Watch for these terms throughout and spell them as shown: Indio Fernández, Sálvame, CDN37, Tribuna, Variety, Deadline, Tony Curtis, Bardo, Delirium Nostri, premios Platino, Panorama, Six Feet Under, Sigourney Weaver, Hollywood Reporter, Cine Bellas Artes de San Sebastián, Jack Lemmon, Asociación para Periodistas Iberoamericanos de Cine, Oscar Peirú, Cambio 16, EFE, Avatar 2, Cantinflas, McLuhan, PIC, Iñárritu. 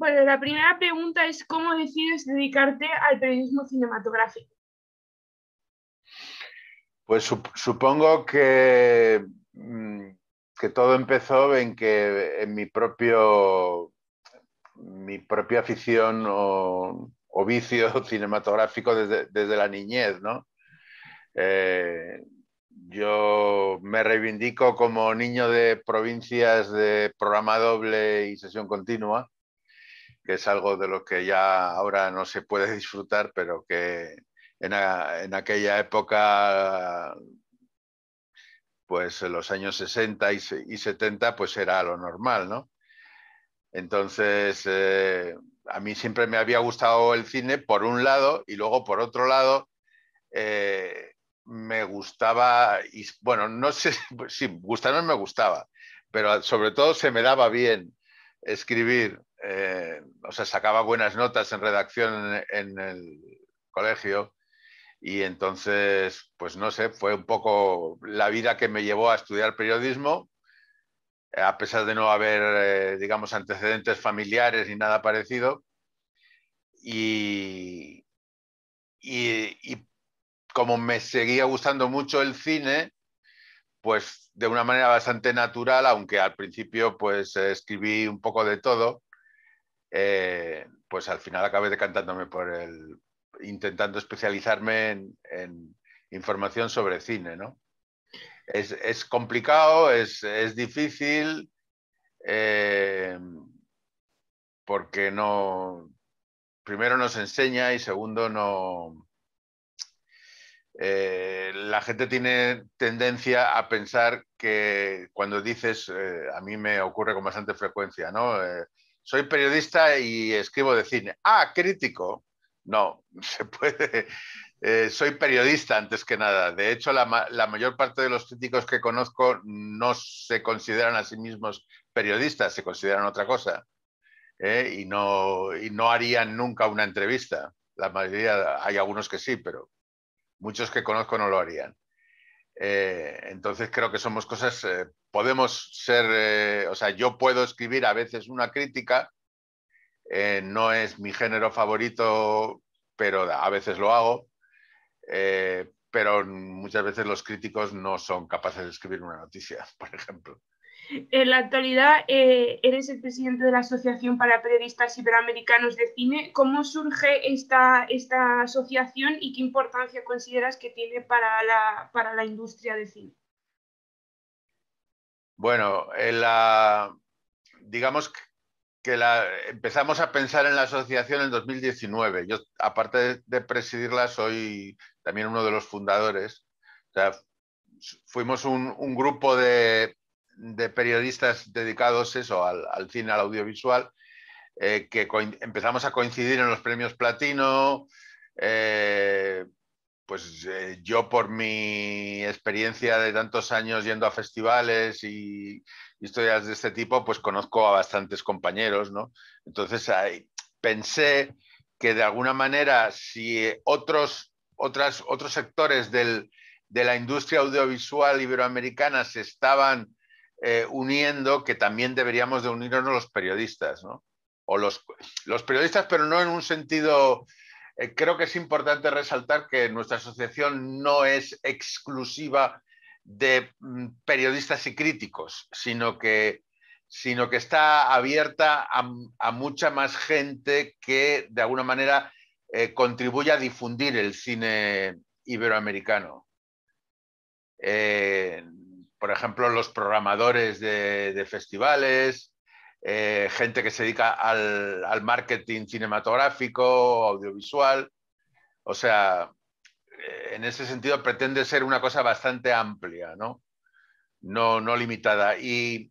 Bueno, la primera pregunta es ¿cómo decides dedicarte al periodismo cinematográfico? Pues supongo que todo empezó en que en mi propia afición o vicio cinematográfico desde la niñez, ¿no? Yo me reivindico como niño de provincias de programa doble y sesión continua, que es algo de lo que ya ahora no se puede disfrutar, pero que en aquella época, pues en los años 60 y 70, pues era lo normal, ¿no? Entonces, a mí siempre me había gustado el cine por un lado y luego por otro lado me gustaba, y, bueno, no sé si gustar no me gustaba, pero sobre todo se me daba bien escribir, o sea, sacaba buenas notas en redacción en el colegio y entonces, pues no sé, fue un poco la vida que me llevó a estudiar periodismo, a pesar de no haber, digamos, antecedentes familiares ni nada parecido. Y como me seguía gustando mucho el cine, pues de una manera bastante natural, aunque al principio pues escribí un poco de todo, pues al final acabé decantándome intentando especializarme en información sobre cine, ¿no? Es complicado, es difícil, porque no, primero no se enseña y segundo no... la gente tiene tendencia a pensar que cuando dices, a mí me ocurre con bastante frecuencia, ¿no? Soy periodista y escribo de cine. ¡Ah, crítico! No, se puede. Soy periodista antes que nada. De hecho, la mayor parte de los críticos que conozco no se consideran a sí mismos periodistas, se consideran otra cosa. Y no harían nunca una entrevista. La mayoría, hay algunos que sí, pero... muchos que conozco no lo harían. Entonces creo que somos cosas... podemos ser... o sea, yo puedo escribir a veces una crítica. No es mi género favorito, pero a veces lo hago. Pero muchas veces los críticos no son capaces de escribir una noticia, por ejemplo. En la actualidad eres el presidente de la Asociación para Periodistas Iberoamericanos de Cine. ¿Cómo surge esta asociación y qué importancia consideras que tiene para la industria de cine? Bueno, digamos que empezamos a pensar en la asociación en 2019. Yo, aparte de presidirla, soy también uno de los fundadores. O sea, fuimos un grupo de periodistas dedicados eso, al cine, al audiovisual, que empezamos a coincidir en los premios Platino. Yo por mi experiencia de tantos años yendo a festivales y historias de este tipo, pues conozco a bastantes compañeros, ¿no? Entonces pensé que de alguna manera si otros sectores de la industria audiovisual iberoamericana se estaban uniendo, que también deberíamos de unirnos los periodistas, ¿no? O los periodistas, pero no en un sentido... creo que es importante resaltar que nuestra asociación no es exclusiva de periodistas y críticos, sino que está abierta a mucha más gente que, de alguna manera, contribuye a difundir el cine iberoamericano. Por ejemplo, los programadores de festivales, gente que se dedica al marketing cinematográfico, audiovisual. O sea, en ese sentido pretende ser una cosa bastante amplia, ¿no? No limitada. Y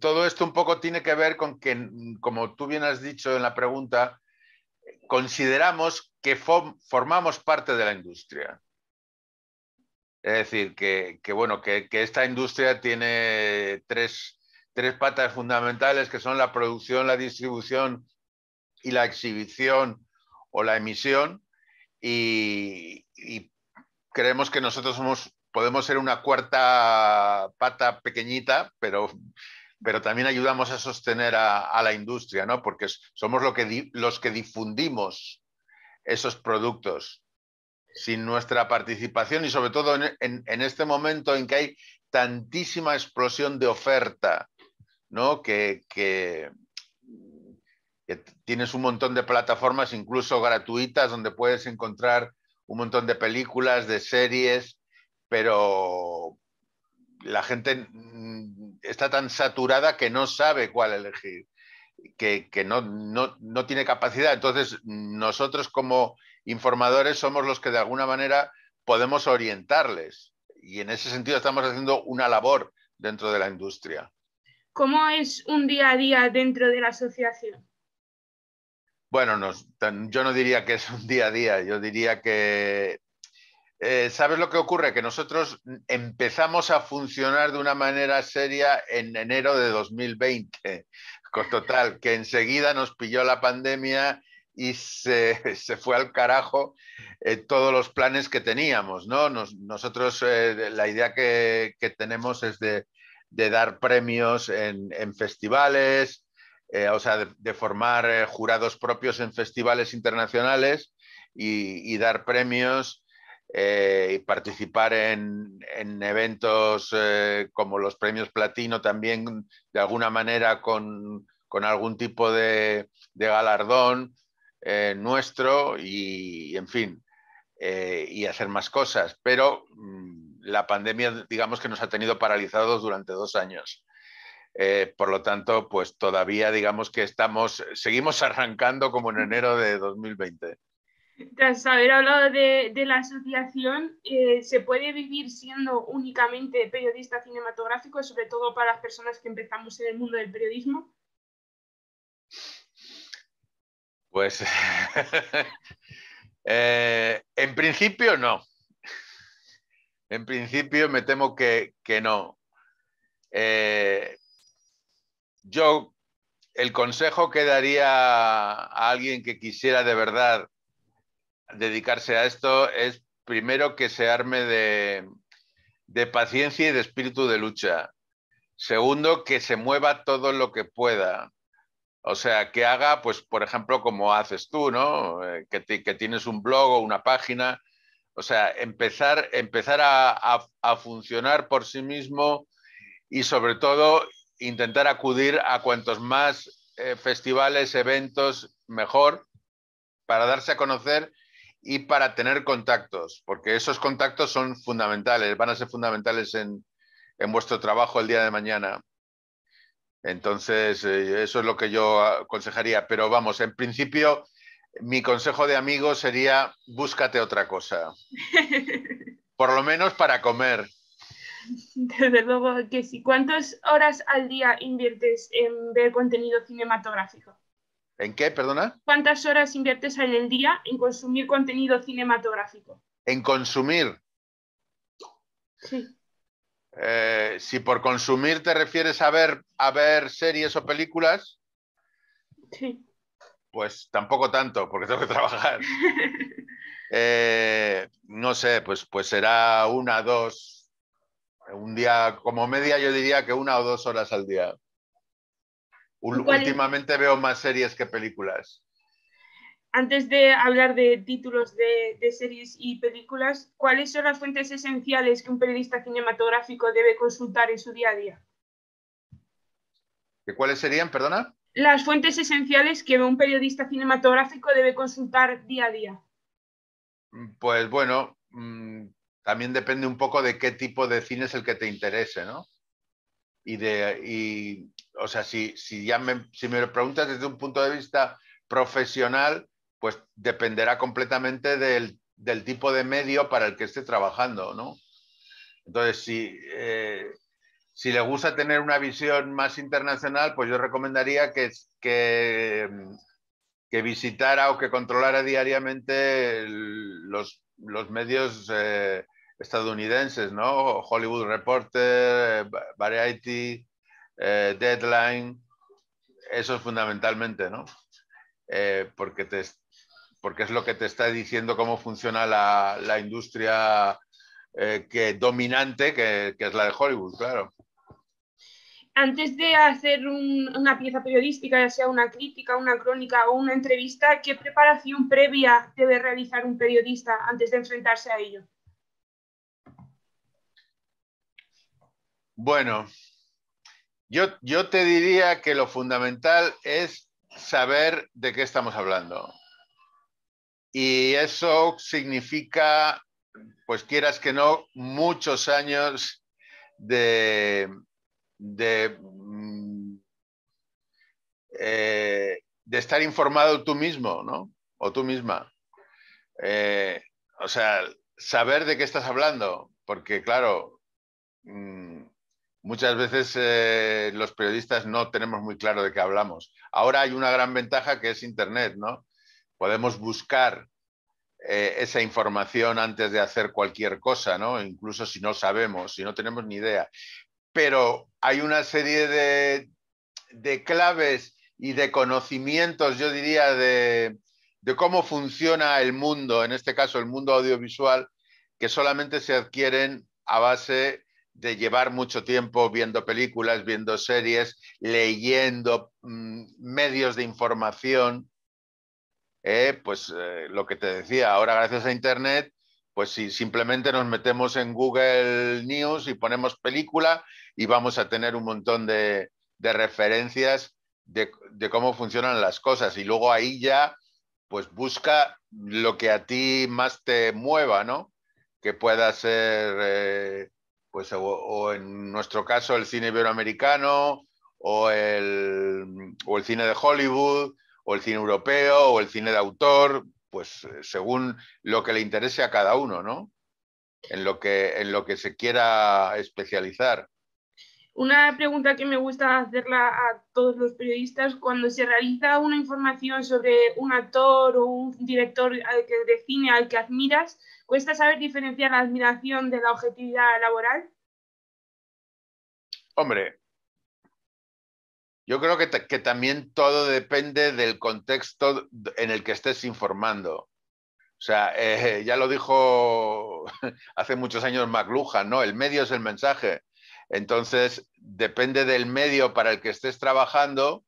todo esto un poco tiene que ver con que, como tú bien has dicho en la pregunta, consideramos que formamos parte de la industria. Es decir, que esta industria tiene tres patas fundamentales, que son la producción, la distribución y la exhibición o la emisión, y creemos que nosotros podemos ser una cuarta pata pequeñita, pero pero también ayudamos a sostener a la industria, ¿no? Porque somos los que difundimos esos productos. Sin nuestra participación y sobre todo en este momento en que hay tantísima explosión de oferta, ¿no? Que tienes un montón de plataformas, incluso gratuitas, donde puedes encontrar un montón de películas, de series, pero la gente está tan saturada que no sabe cuál elegir, que no tiene capacidad. Entonces, nosotros como informadores somos los que de alguna manera podemos orientarles, y en ese sentido estamos haciendo una labor dentro de la industria. ¿Cómo es un día a día dentro de la asociación? Bueno, yo no diría que es un día a día, yo diría que... ¿sabes lo que ocurre? Que nosotros empezamos a funcionar de una manera seria en enero de 2020, total, que enseguida nos pilló la pandemia y se fue al carajo todos los planes que teníamos, ¿no? Nosotros la idea que tenemos es de dar premios en festivales, o sea, de formar jurados propios en festivales internacionales y dar premios y participar en eventos como los premios Platino también, de alguna manera con algún tipo de galardón. Nuestro y, en fin, y hacer más cosas. Pero la pandemia, digamos, que nos ha tenido paralizados durante 2 años. Por lo tanto, pues todavía, digamos, que seguimos arrancando como en enero de 2020. Tras haber hablado de la asociación, ¿se puede vivir siendo únicamente periodista cinematográfico, sobre todo para las personas que empezamos en el mundo del periodismo? Pues, en principio no. En principio me temo que no. Yo, el consejo que daría a alguien que quisiera de verdad dedicarse a esto es primero que se arme de paciencia y de espíritu de lucha. Segundo, que se mueva todo lo que pueda. O sea, que haga, pues, por ejemplo, como haces tú, ¿no? Que tienes un blog o una página. O sea, empezar a funcionar por sí mismo y, sobre todo, intentar acudir a cuantos más festivales, eventos, mejor, para darse a conocer y para tener contactos, porque esos contactos son fundamentales, van a ser fundamentales en vuestro trabajo el día de mañana. Entonces, eso es lo que yo aconsejaría. Pero vamos, en principio, mi consejo de amigo sería: búscate otra cosa. Por lo menos para comer. Desde luego que sí. ¿Cuántas horas al día inviertes en ver contenido cinematográfico? ¿En qué, perdona? ¿Cuántas horas inviertes en el día en consumir contenido cinematográfico? ¿En consumir? Sí. Si por consumir te refieres a ver series o películas, sí. Pues tampoco tanto, porque tengo que trabajar. No sé, pues será una, dos, un día como media, yo diría que 1 o 2 horas al día. Últimamente veo más series que películas. Antes de hablar de títulos de series y películas, ¿cuáles son las fuentes esenciales que un periodista cinematográfico debe consultar en su día a día? ¿Cuáles serían, perdona? Las fuentes esenciales que un periodista cinematográfico debe consultar día a día. Pues bueno, también depende un poco de qué tipo de cine es el que te interese, ¿no? O sea, si me lo preguntas desde un punto de vista profesional, pues dependerá completamente del tipo de medio para el que esté trabajando, ¿no? Entonces, si le gusta tener una visión más internacional, pues yo recomendaría que visitara o que controlara diariamente los medios estadounidenses, ¿no? Hollywood Reporter, Variety, Deadline, eso es fundamentalmente, ¿no? Porque es lo que te está diciendo cómo funciona la industria dominante, que es la de Hollywood, claro. antes de hacer una pieza periodística, ya sea una crítica, una crónica o una entrevista, ¿qué preparación previa debe realizar un periodista antes de enfrentarse a ello? Bueno, yo te diría que lo fundamental es saber de qué estamos hablando. Y eso significa, pues quieras que no, muchos años de estar informado tú mismo, ¿no? O tú misma. O sea, saber de qué estás hablando, porque claro, muchas veces los periodistas no tenemos muy claro de qué hablamos. Ahora hay una gran ventaja que es Internet, ¿no? Podemos buscar esa información antes de hacer cualquier cosa, ¿no? Incluso si no sabemos, si no tenemos ni idea. Pero hay una serie de claves y de conocimientos, yo diría, de cómo funciona el mundo, en este caso el mundo audiovisual, que solamente se adquieren a base de llevar mucho tiempo viendo películas, viendo series, leyendo medios de información. Lo que te decía, ahora gracias a Internet, pues si simplemente nos metemos en Google News y ponemos película y vamos a tener un montón de referencias de cómo funcionan las cosas, y luego ahí ya pues busca lo que a ti más te mueva, ¿no? Que pueda ser pues o en nuestro caso el cine iberoamericano o el cine de Hollywood o el cine europeo o el cine de autor, pues según lo que le interese a cada uno, ¿no? En lo que se quiera especializar. Una pregunta que me gusta hacerla a todos los periodistas: cuando se realiza una información sobre un actor o un director de cine al que admiras, ¿cuesta saber diferenciar la admiración de la objetividad laboral? Hombre, yo creo que también todo depende del contexto en el que estés informando. O sea, ya lo dijo hace muchos años McLuhan, ¿no? El medio es el mensaje. Entonces, depende del medio para el que estés trabajando,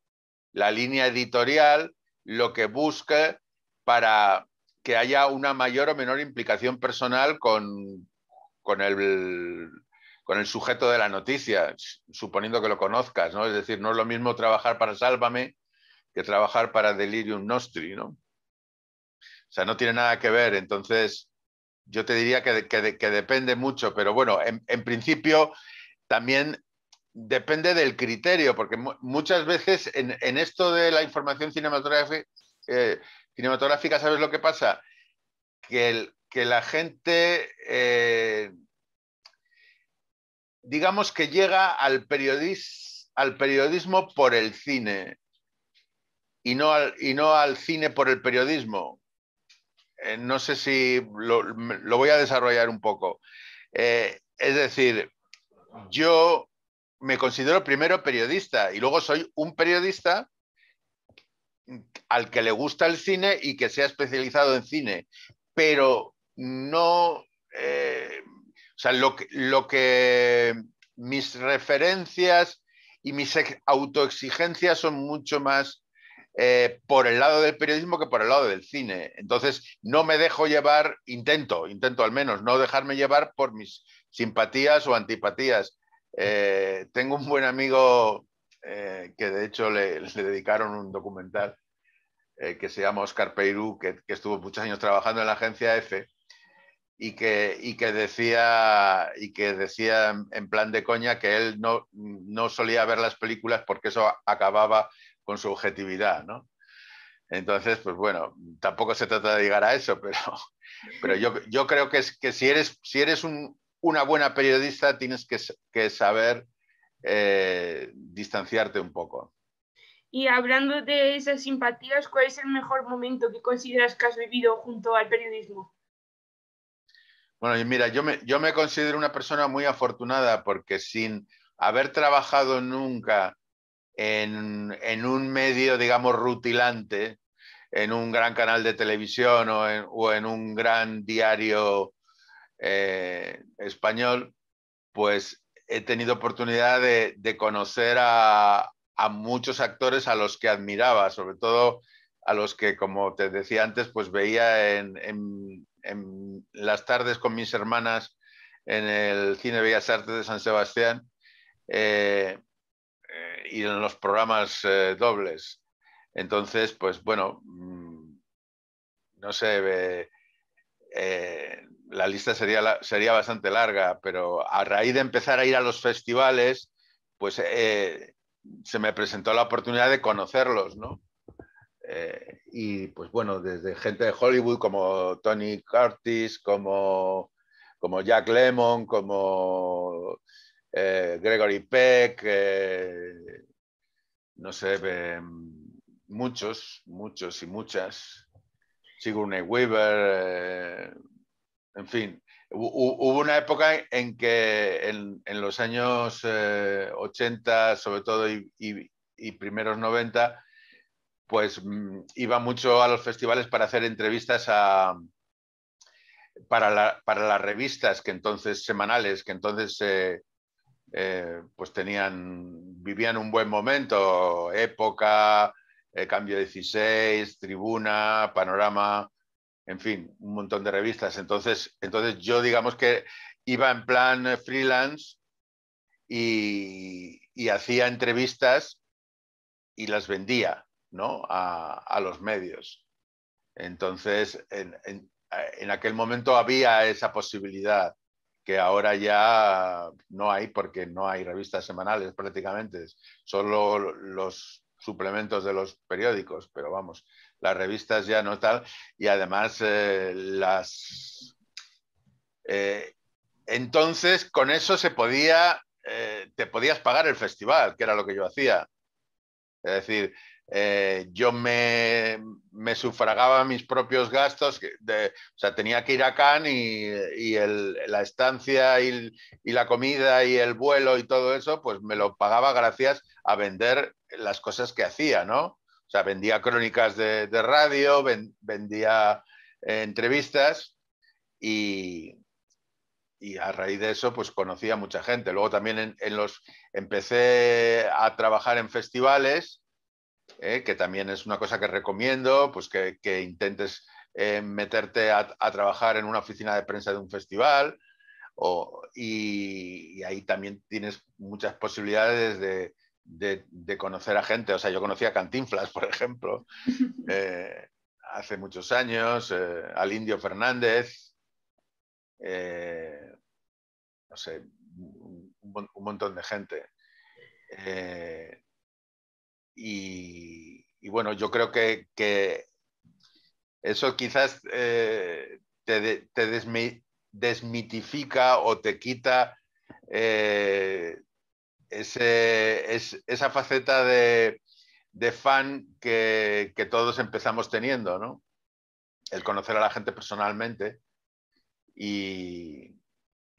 la línea editorial, lo que busque para que haya una mayor o menor implicación personal con el sujeto de la noticia, suponiendo que lo conozcas, ¿no? Es decir, no es lo mismo trabajar para Sálvame que trabajar para Delirium Nostri, ¿no? O sea, no tiene nada que ver. Entonces, yo te diría que depende mucho, pero bueno, en principio también depende del criterio, porque muchas veces en esto de la información cinematográfica, ¿sabes lo que pasa? Que la gente, digamos que llega al periodismo por el cine y no al cine por el periodismo. No sé si lo voy a desarrollar un poco. Es decir, yo me considero primero periodista y luego soy un periodista al que le gusta el cine y que se ha especializado en cine, pero no... o sea, lo que mis referencias y mis autoexigencias son mucho más por el lado del periodismo que por el lado del cine. Entonces, no me dejo llevar, intento al menos, no dejarme llevar por mis simpatías o antipatías. Tengo un buen amigo que de hecho le dedicaron un documental que se llama Oscar Peirú, que estuvo muchos años trabajando en la agencia EFE, y que decía en plan de coña que él no solía ver las películas porque eso acababa con su objetividad, ¿no? Entonces, pues bueno, tampoco se trata de llegar a eso, pero yo creo que si eres una buena periodista tienes que saber distanciarte un poco. Y hablando de esas simpatías, ¿cuál es el mejor momento que consideras que has vivido junto al periodismo? Bueno, mira, yo me considero una persona muy afortunada porque sin haber trabajado nunca en un medio, digamos, rutilante, en un gran canal de televisión o en un gran diario español, pues he tenido oportunidad de conocer a muchos actores a los que admiraba, sobre todo a los que, como te decía antes, pues veía en las tardes con mis hermanas en el Cine Bellas Artes de San Sebastián y en los programas dobles. Entonces, pues bueno, no sé, la lista sería bastante larga, pero a raíz de empezar a ir a los festivales, pues se me presentó la oportunidad de conocerlos, ¿no? Y pues bueno, desde gente de Hollywood como Tony Curtis, como Jack Lemmon, como Gregory Peck, no sé, muchos y muchas, Sigourney Weaver, en fin. Hubo una época en que en los años 80, sobre todo, y primeros 90, pues iba mucho a los festivales para hacer entrevistas para las revistas que entonces semanales, que entonces pues vivían un buen momento, Época, Cambio 16, Tribuna, Panorama, en fin, un montón de revistas. Entonces yo, digamos que iba en plan freelance y hacía entrevistas y las vendía, ¿no? a los medios. Entonces, en aquel momento había esa posibilidad que ahora ya no hay, porque no hay revistas semanales prácticamente, solo los suplementos de los periódicos, pero vamos, las revistas ya no tal, y además entonces con eso se podía, te podías pagar el festival, que era lo que yo hacía. Es decir, yo me sufragaba mis propios gastos, o sea, tenía que ir a Cannes y la estancia y la comida y el vuelo y todo eso, pues me lo pagaba gracias a vender las cosas que hacía, ¿no? O sea, vendía crónicas de radio, vendía entrevistas y a raíz de eso, pues conocí a mucha gente. Luego también empecé a trabajar en festivales, que también es una cosa que recomiendo, pues que intentes meterte a trabajar en una oficina de prensa de un festival, y ahí también tienes muchas posibilidades de conocer a gente. O sea, yo conocí a Cantinflas, por ejemplo, hace muchos años, al Indio Fernández, no sé, un montón de gente. Y bueno, yo creo que eso quizás te desmitifica o te quita esa faceta de fan que todos empezamos teniendo, ¿no? El conocer a la gente personalmente y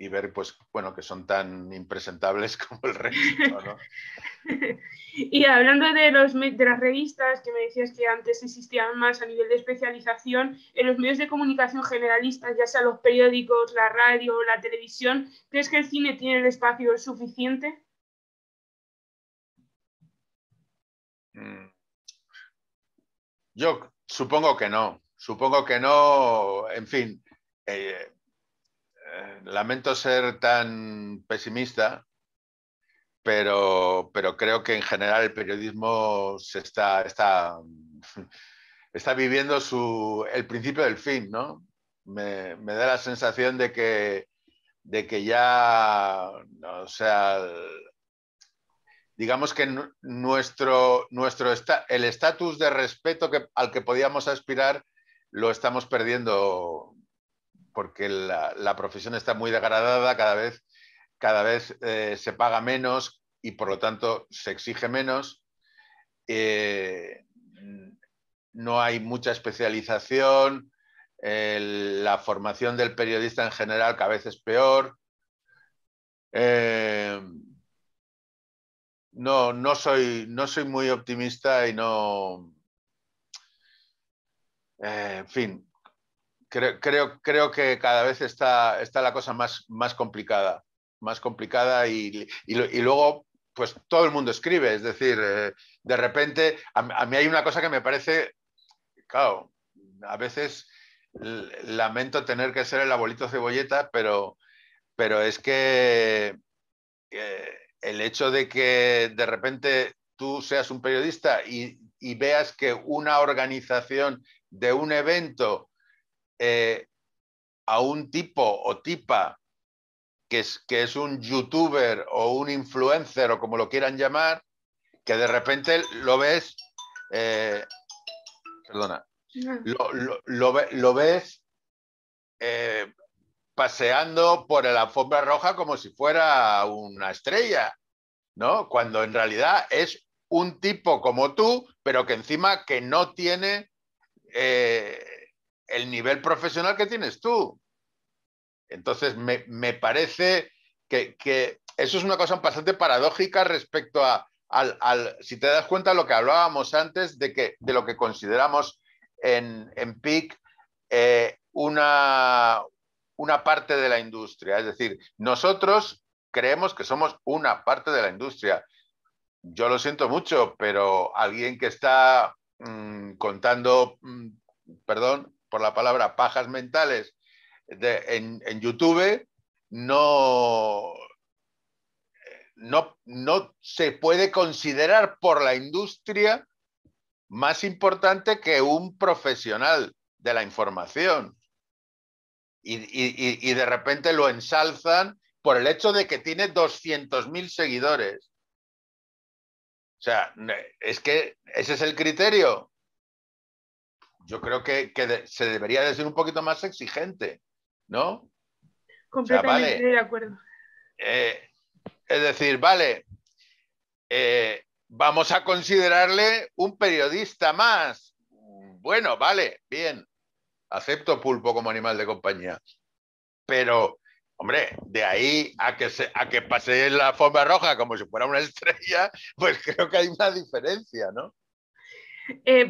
ver, pues, bueno, que son tan impresentables como el resto, ¿no? Y hablando de las revistas, que me decías que antes existían más a nivel de especialización, en los medios de comunicación generalistas, ya sea los periódicos, la radio, la televisión, ¿crees que el cine tiene el espacio suficiente? Yo supongo que no. Supongo que no, en fin... lamento ser tan pesimista, pero creo que en general el periodismo está viviendo el principio del fin, ¿no? Me da la sensación de que ya, o sea, digamos que el estatus de respeto al que podíamos aspirar lo estamos perdiendo, porque la profesión está muy degradada, cada vez se paga menos y por lo tanto se exige menos. No hay mucha especialización, la formación del periodista en general cada vez es peor. No soy muy optimista y no... en fin... Creo que cada vez está la cosa más complicada, más complicada y luego pues todo el mundo escribe, es decir, de repente a mí hay una cosa que me parece, claro, a veces lamento tener que ser el abuelito Cebolleta, pero es que el hecho de que de repente tú seas un periodista y veas que una organización de un evento a un tipo o tipa que es un youtuber o un influencer o como lo quieran llamar, que de repente lo ves, perdona, lo ves paseando por la alfombra roja como si fuera una estrella, ¿no? Cuando en realidad es un tipo como tú, pero que encima que no tiene el nivel profesional que tienes tú. Entonces me parece que eso es una cosa bastante paradójica respecto a si te das cuenta lo que hablábamos antes de lo que consideramos en PIC una parte de la industria. Es decir, nosotros creemos que somos una parte de la industria. Yo lo siento mucho, pero alguien que está contando, perdón por la palabra, pajas mentales en YouTube, no se puede considerar por la industria más importante que un profesional de la información. Y de repente lo ensalzan por el hecho de que tiene 200.000 seguidores. O sea, es que ese es el criterio. Yo creo que se debería de ser un poquito más exigente, ¿no? Completamente, o sea, vale, de acuerdo. Es decir, vale, vamos a considerarle un periodista más. Bueno, vale, bien, acepto Pulpo como animal de compañía. Pero, hombre, de ahí a que pase la alfombra roja como si fuera una estrella, pues creo que hay una diferencia, ¿no?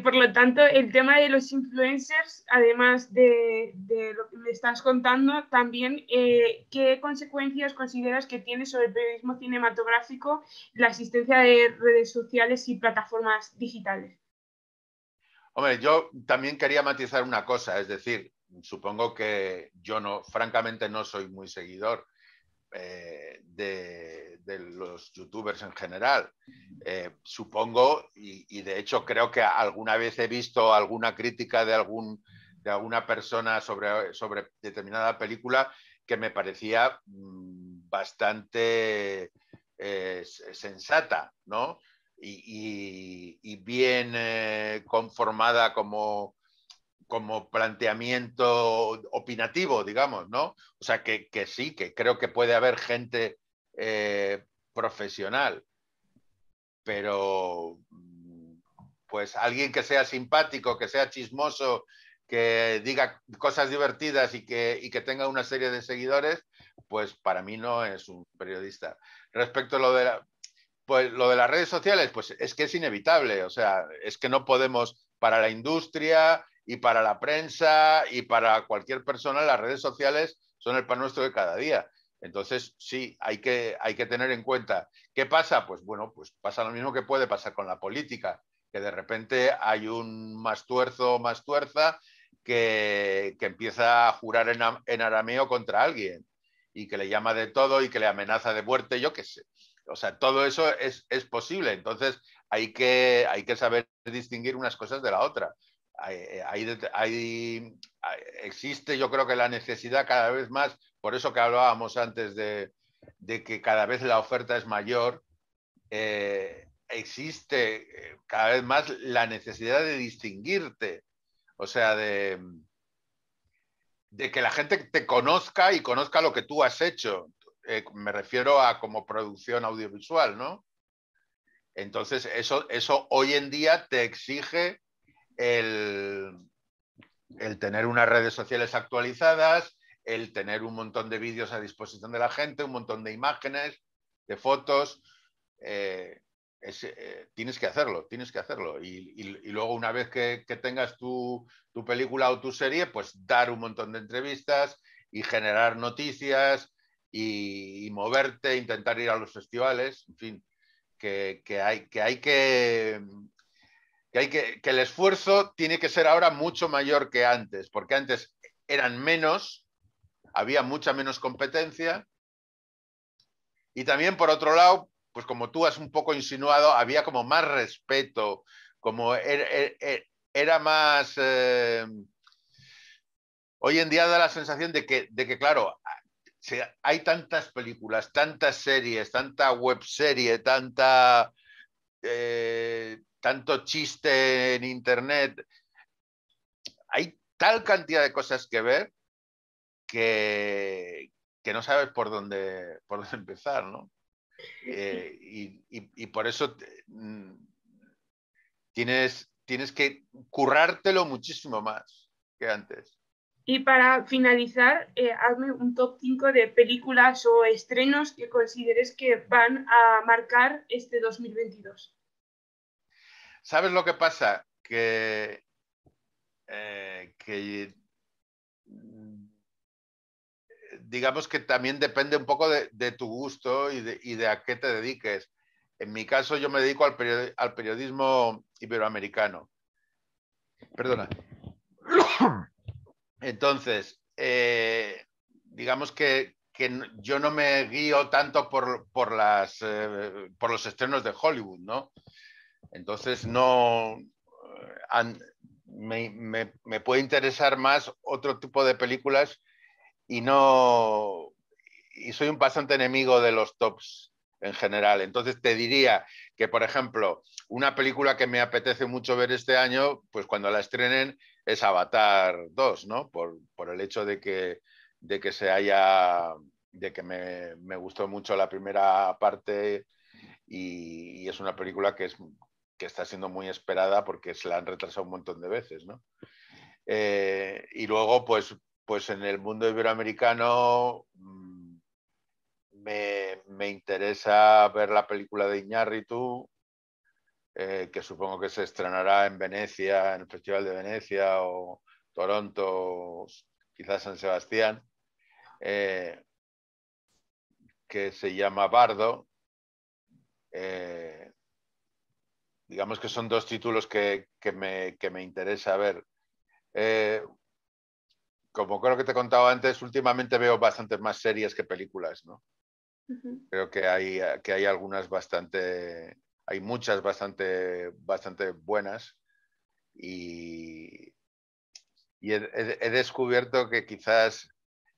Por lo tanto, el tema de los influencers, además de lo que me estás contando, también ¿qué consecuencias consideras que tiene sobre el periodismo cinematográfico la existencia de redes sociales y plataformas digitales? Hombre, yo también quería matizar una cosa, es decir, supongo que yo no, francamente no soy muy seguidor de los youtubers en general, supongo, y de hecho creo que alguna vez he visto alguna crítica de alguna persona sobre determinada película que me parecía bastante sensata, ¿no? Y bien conformada como planteamiento opinativo, digamos, ¿no? O sea, que sí, que creo que puede haber gente profesional, pero pues alguien que sea simpático, que sea chismoso, que diga cosas divertidas y que tenga una serie de seguidores, pues para mí no es un periodista. Respecto a lo de las redes sociales, pues es que es inevitable, o sea, es que no podemos, para la industria y para la prensa y para cualquier persona, las redes sociales son el pan nuestro de cada día. Entonces, sí, hay que tener en cuenta. ¿Qué pasa? Pues bueno, pues pasa lo mismo que puede pasar con la política, que de repente hay un más tuerzo o más tuerza que empieza a jurar en arameo contra alguien y que le llama de todo y que le amenaza de muerte, yo qué sé. O sea, todo eso es posible. Entonces, hay que saber distinguir unas cosas de la otra. Existe, yo creo que la necesidad cada vez más, por eso que hablábamos antes de que cada vez la oferta es mayor, existe cada vez más la necesidad de distinguirte, o sea, de que la gente te conozca y conozca lo que tú has hecho, me refiero a como producción audiovisual, ¿no? Entonces eso hoy en día te exige el tener unas redes sociales actualizadas, el tener un montón de vídeos a disposición de la gente, un montón de imágenes, de fotos, tienes que hacerlo. Y luego una vez que tengas tu película o tu serie, pues dar un montón de entrevistas y generar noticias y moverte, intentar ir a los festivales, en fin, que el esfuerzo tiene que ser ahora mucho mayor que antes, porque antes eran menos, había mucha menos competencia, y también, por otro lado, pues como tú has un poco insinuado, había como más respeto, como era más... Hoy en día da la sensación de que claro, hay tantas películas, tantas series, tanta webserie, tanto chiste en internet. Hay tal cantidad de cosas que ver que no sabes por dónde empezar, ¿no? Y por eso tienes que currártelo muchísimo más que antes. Y para finalizar, hazme un top 5 de películas o estrenos que consideres que van a marcar este 2022. ¿Sabes lo que pasa? Que digamos que también depende un poco de tu gusto y de a qué te dediques. En mi caso, yo me dedico al periodismo iberoamericano. Perdona. Entonces, digamos que yo no me guío tanto por los estrenos de Hollywood, ¿no? Entonces me puede interesar más otro tipo de películas y soy un bastante enemigo de los tops en general. Entonces te diría que, por ejemplo, una película que me apetece mucho ver este año, pues cuando la estrenen, es Avatar 2, ¿no? Por el hecho de que se haya... de que me gustó mucho la primera parte y es una película que está siendo muy esperada porque se la han retrasado un montón de veces, ¿no? Y luego, pues en el mundo iberoamericano me interesa ver la película de Iñárritu, que supongo que se estrenará en Venecia, en el Festival de Venecia o Toronto, o quizás San Sebastián, que se llama Bardo. Digamos que son dos títulos que me interesa ver. Como creo que te he contado antes, últimamente veo bastantes más series que películas, ¿no? Uh-huh. Creo que hay algunas bastante... Hay muchas bastante buenas y he descubierto que quizás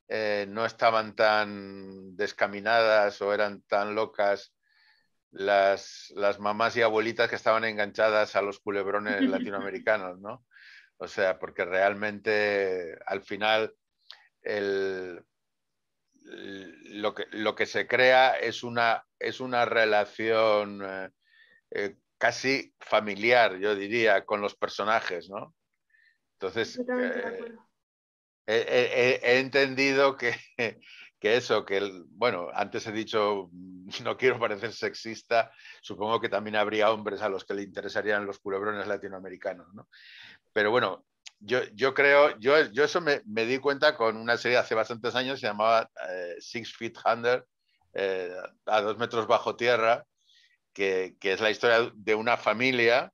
no estaban tan descaminadas o eran tan locas las mamás y abuelitas que estaban enganchadas a los culebrones latinoamericanos, ¿no? O sea, porque realmente al final lo que se crea es una relación... casi familiar, yo diría, con los personajes, ¿no? Entonces he entendido que eso, bueno, antes he dicho, no quiero parecer sexista, supongo que también habría hombres a los que le interesarían los culebrones latinoamericanos, ¿no? Pero bueno, yo eso me di cuenta con una serie hace bastantes años, se llamaba Six Feet Under, a 2 metros bajo tierra, que es la historia de una familia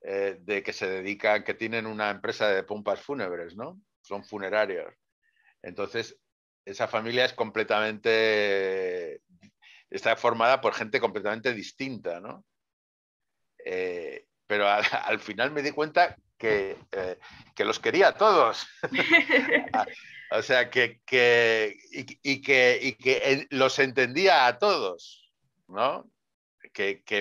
que tienen una empresa de pompas fúnebres, ¿no? Son funerarios. Entonces, esa familia es está formada por gente completamente distinta, ¿no? Pero al final me di cuenta que los quería a todos. O sea, que los entendía a todos, ¿no? Que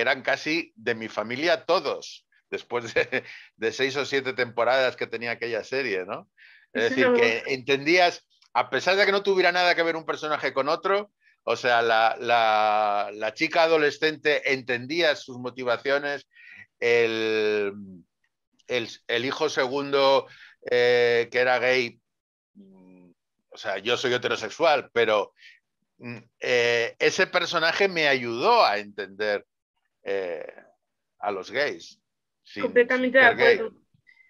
eran casi de mi familia todos, después de 6 o 7 temporadas que tenía aquella serie, ¿no? Es decir, que entendías, a pesar de que no tuviera nada que ver un personaje con otro, o sea, la chica adolescente entendía sus motivaciones, el hijo segundo que era gay, o sea, yo soy heterosexual, pero... ese personaje me ayudó a entender a los gays. Completamente de acuerdo.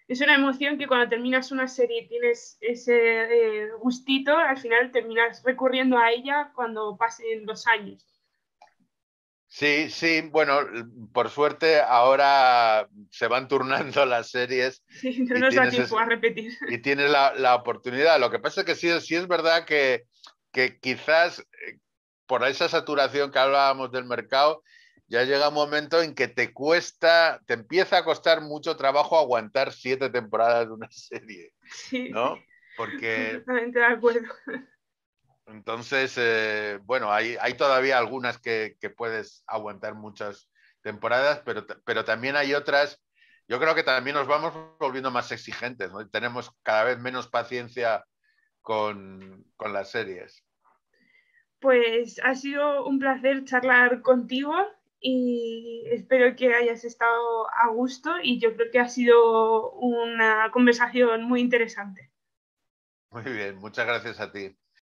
es una emoción que cuando terminas una serie y tienes ese gustito, al final terminas recurriendo a ella cuando pasen los años. Sí, sí, bueno, por suerte ahora se van turnando las series. Sí, no nos da tiempo a repetir. Y tienes la oportunidad. Lo que pasa es que sí es verdad que quizás por esa saturación que hablábamos del mercado, ya llega un momento en que te empieza a costar mucho trabajo aguantar 7 temporadas de una serie, sí, ¿no? Porque... Exactamente de acuerdo. Entonces, bueno, hay todavía algunas que puedes aguantar muchas temporadas, pero también hay otras. Yo creo que también nos vamos volviendo más exigentes, ¿no? Tenemos cada vez menos paciencia con las series. Pues ha sido un placer charlar contigo y espero que hayas estado a gusto, y yo creo que ha sido una conversación muy interesante. Muy bien, muchas gracias a ti.